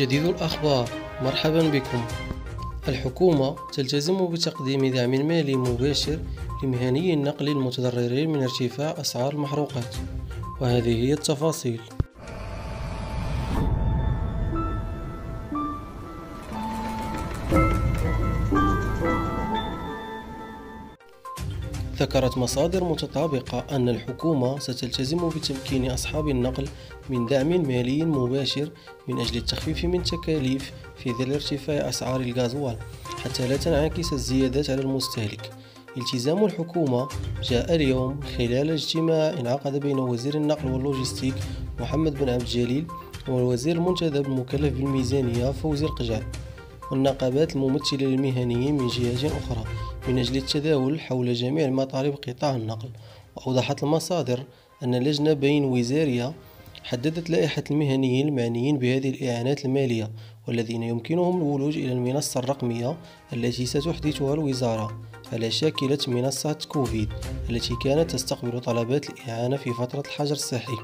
جديد الأخبار. مرحبا بكم. الحكومة تلتزم بتقديم دعم مالي مباشر لمهنيي النقل المتضررين من ارتفاع أسعار المحروقات، وهذه هي التفاصيل. ذكرت مصادر متطابقة أن الحكومة ستلتزم بتمكين أصحاب النقل من دعم مالي مباشر من أجل التخفيف من تكاليف في ظل ارتفاع أسعار الغازوال حتى لا تنعكس الزيادات على المستهلك. التزام الحكومة جاء اليوم خلال اجتماع انعقد بين وزير النقل واللوجستيك محمد بن عبد الجليل والوزير المنتدب المكلف بالميزانية فوزي القجع، والنقابات الممثلة للمهنيين من جهات أخرى، من أجل التداول حول جميع مطالب قطاع النقل. وأوضحت المصادر أن لجنة بين وزارية حددت لائحة المهنيين المعنيين بهذه الإعانات المالية والذين يمكنهم الولوج إلى المنصة الرقمية التي ستحدثها الوزارة على شاكلة منصة كوفيد التي كانت تستقبل طلبات الإعانة في فترة الحجر الصحي.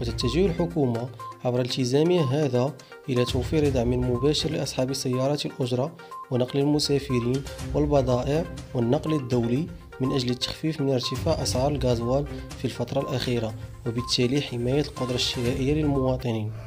وتتجه الحكومة عبر التزامها هذا إلى توفير دعم مباشر لأصحاب سيارات الأجرة ونقل المسافرين والبضائع والنقل الدولي من أجل التخفيف من ارتفاع أسعار الغازوال في الفترة الأخيرة، وبالتالي حماية القدرة الشرائية للمواطنين.